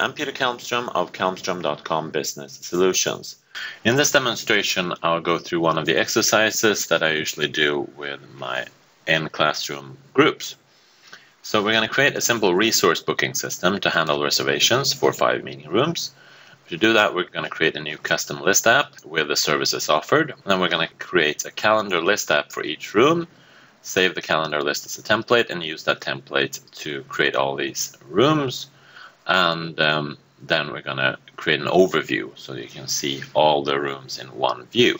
I'm Peter Kalmstrom of kalmstrom.com Business Solutions. In this demonstration, I'll go through one of the exercises that I usually do with my in-classroom groups. So we're going to create a simple resource booking system to handle reservations for 5 meeting rooms. To do that, we're going to create a new custom list app with the services offered. And then we're going to create a calendar list app for each room, save the calendar list as a template, and use that template to create all these rooms. And then we're going to create an overview so you can see all the rooms in one view.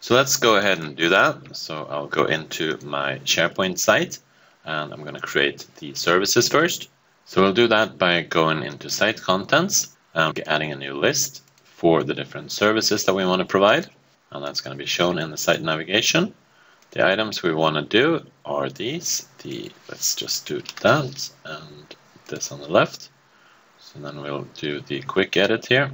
So let's go ahead and do that. So I'll go into my SharePoint site, and I'm going to create the services first. So we'll do that by going into site contents. Adding a new list for the different services that we want to provide, and that's going to be shown in the site navigation. The items we want to do are these. Let's just do that and this on the left. So then we'll do the quick edit here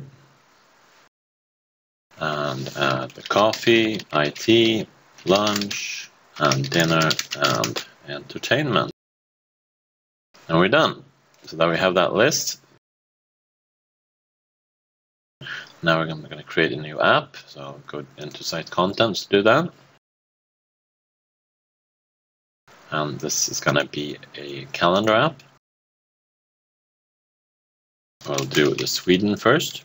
and add the coffee, IT, lunch, and dinner and entertainment. And we're done. So that we have that list. Now we're going to create a new app, so I'll go into site contents to do that. And this is going to be a calendar app. I'll do the Sweden first.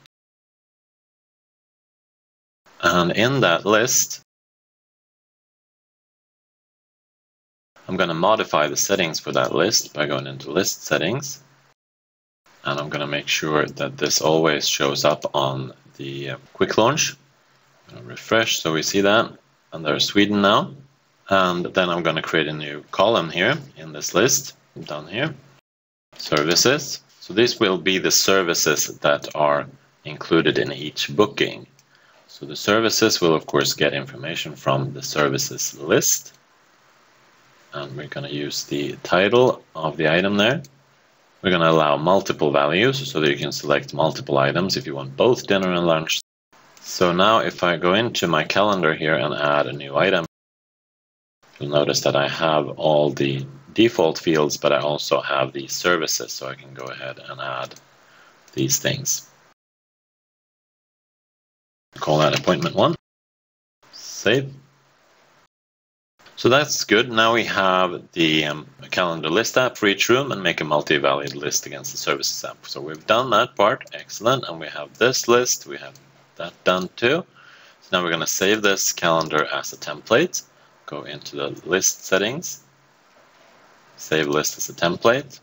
And in that list, I'm going to modify the settings for that list by going into list settings. And I'm going to make sure that this always shows up on the quick launch. I'm going to refresh so we see that. And there's Sweden now. And then I'm going to create a new column here in this list. I'm down here. Services. So these will be the services that are included in each booking. So the services will, of course, get information from the services list. And we're going to use the title of the item there. We're going to allow multiple values so that you can select multiple items if you want both dinner and lunch. So now if I go into my calendar here and add a new item, you'll notice that I have all the default fields, but I also have the services, so I can go ahead and add these things. Call that appointment 1. Save. So that's good. Now we have the calendar list app for each room and make a multi-valued list against the services app. So we've done that part. Excellent. And we have this list. We have that done too. So now we're going to save this calendar as a template. Go into the list settings. Save list as a template.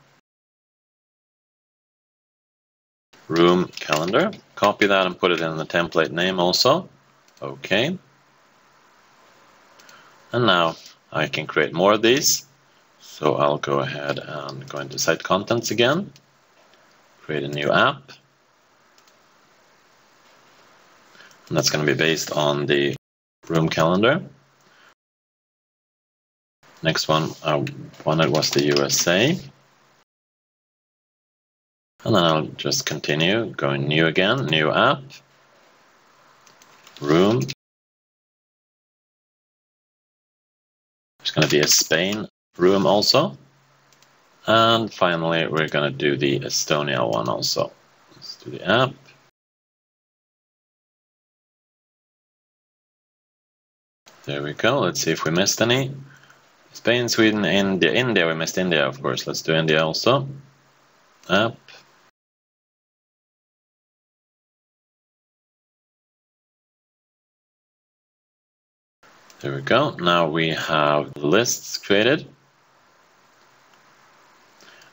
Room calendar. Copy that and put it in the template name also. Okay. And now I can create more of these. So I'll go ahead and go into site contents again, create a new app. And that's going to be based on the room calendar. Next one I wanted was the USA. And then I'll just continue, going new again, new app, room. It's going to be a Spain room also. And finally, we're going to do the Estonia one also. Let's do the app. There we go. Let's see if we missed any. Spain, Sweden, India. India, we missed India, of course. Let's do India also. App. There we go. Now we have lists created.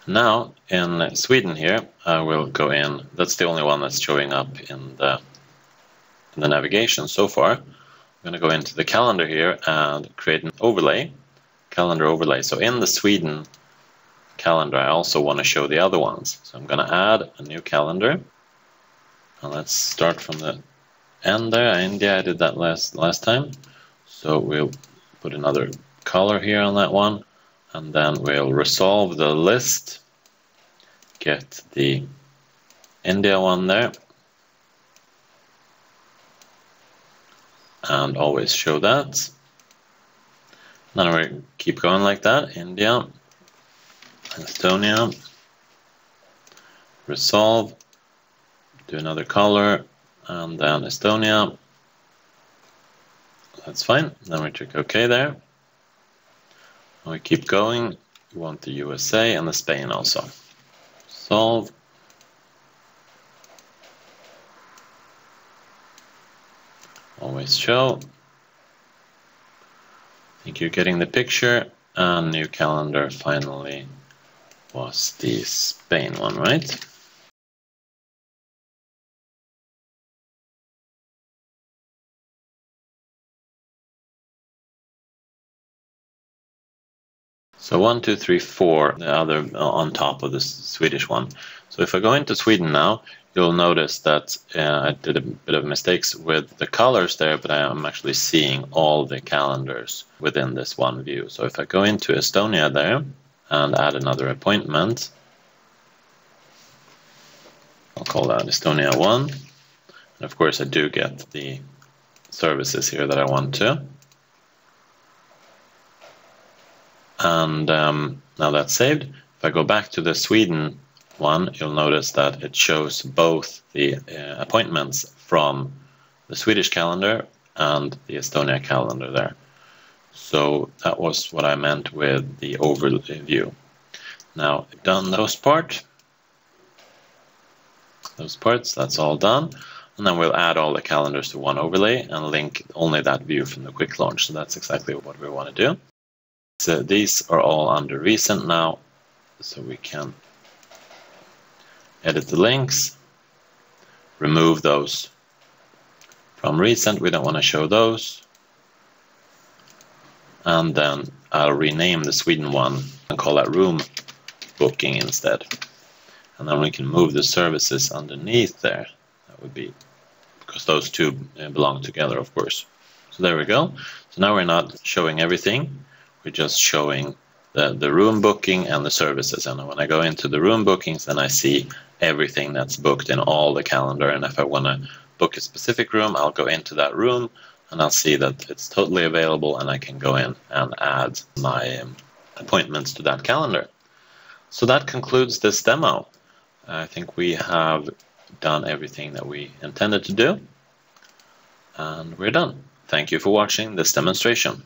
Now in Sweden here, I will go in. That's the only one that's showing up in the navigation so far. I'm going to go into the calendar here and create an overlay, calendar overlay. So in the Sweden calendar, I also want to show the other ones. So I'm going to add a new calendar. And let's start from the end there. India, I did that last time. So we'll put another color here on that one, and then we'll resolve the list, get the India one there, and always show that. Now we keep going like that, India, Estonia, resolve, do another color, and then Estonia. That's fine. Then we click OK there. And we keep going. We want the USA and the Spain also. Solve. Always show. I think you're getting the picture. And new calendar finally was the Spain one, right? So 1, 2, 3, 4, the other on top of the Swedish one. So if I go into Sweden now, you'll notice that I did a bit of mistakes with the colors there, but I'm actually seeing all the calendars within this one view. So if I go into Estonia there and add another appointment, I'll call that Estonia 1. And of course I do get the services here that I want to. And now that's saved. If I go back to the Sweden one, you'll notice that it shows both the appointments from the Swedish calendar and the Estonia calendar there. So that was what I meant with the overview. Now I've done those parts, that's all done. And then we'll add all the calendars to one overlay and link only that view from the quick launch. So that's exactly what we want to do. So these are all under recent now, so we can edit the links, remove those from recent, we don't want to show those, and then I'll rename the Sweden one and call that room booking instead. And then we can move the services underneath there, that would be because those two belong together, of course. So there we go. So now we're not showing everything. We're just showing the room booking and the services. And when I go into the room bookings, then I see everything that's booked in all the calendar. And if I want to book a specific room, I'll go into that room and I'll see that it's totally available and I can go in and add my appointments to that calendar. So that concludes this demo. I think we have done everything that we intended to do. And we're done. Thank you for watching this demonstration.